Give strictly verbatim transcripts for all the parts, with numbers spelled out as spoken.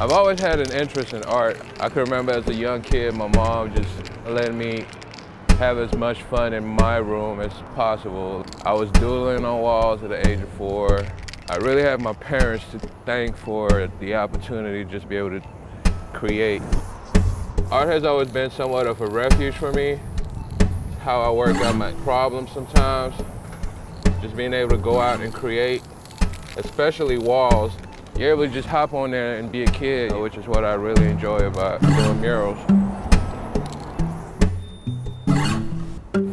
I've always had an interest in art. I can remember as a young kid, my mom just letting me have as much fun in my room as possible. I was doodling on walls at the age of four. I really have my parents to thank for the opportunity to just be able to create. Art has always been somewhat of a refuge for me. It's how I work out my problems sometimes. Just being able to go out and create, especially walls. You're able to just hop on there and be a kid, which is what I really enjoy about doing murals.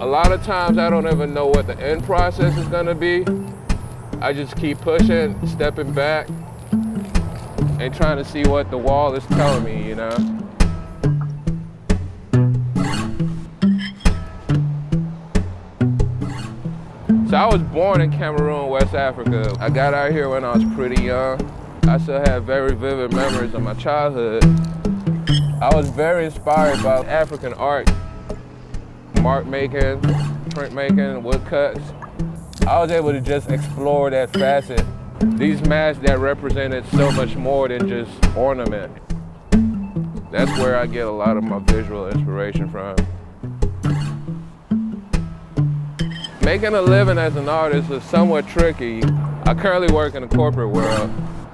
A lot of times I don't even know what the end process is gonna be. I just keep pushing, stepping back, and trying to see what the wall is telling me, you know? So I was born in Cameroon, West Africa. I got out here when I was pretty young. I still have very vivid memories of my childhood. I was very inspired by African art, mark making, print making, woodcuts. I was able to just explore that facet. These masks that represented so much more than just ornament. That's where I get a lot of my visual inspiration from. Making a living as an artist is somewhat tricky. I currently work in the corporate world.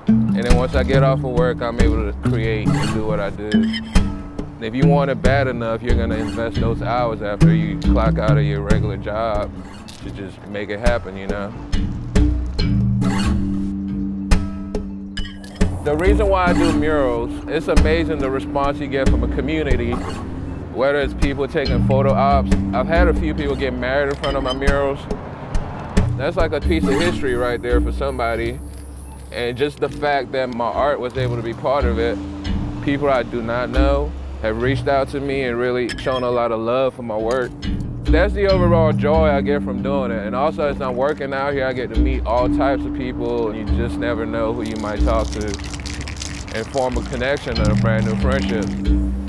And then once I get off of work, I'm able to create and do what I do. If you want it bad enough, you're gonna invest those hours after you clock out of your regular job to just make it happen, you know? The reason why I do murals, it's amazing the response you get from a community, whether it's people taking photo ops. I've had a few people get married in front of my murals. That's like a piece of history right there for somebody. And just the fact that my art was able to be part of it, people I do not know have reached out to me and really shown a lot of love for my work. That's the overall joy I get from doing it. And also, as I'm working out here, I get to meet all types of people. You just never know who you might talk to and form a connection and a brand new friendship.